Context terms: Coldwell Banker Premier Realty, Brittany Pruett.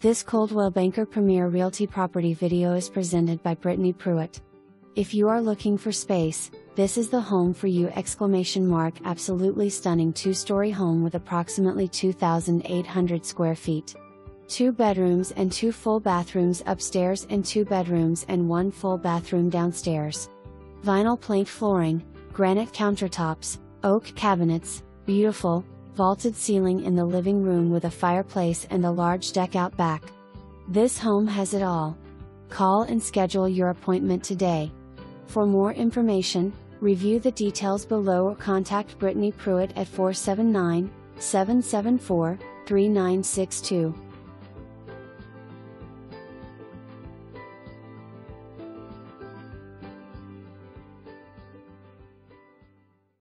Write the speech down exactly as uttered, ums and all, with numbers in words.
This Coldwell Banker Premier Realty property video is presented by Brittany Pruett. If you are looking for space, this is the home for you! Exclamation mark. Absolutely stunning two-story home with approximately two thousand eight hundred square feet. Two bedrooms and two full bathrooms upstairs and two bedrooms and one full bathroom downstairs. Vinyl plank flooring, granite countertops, oak cabinets, beautiful, vaulted ceiling in the living room with a fireplace and a large deck out back. This home has it all. Call and schedule your appointment today. For more information, review the details below or contact Brittany Pruett at four seven nine, seven seven four, three nine six two.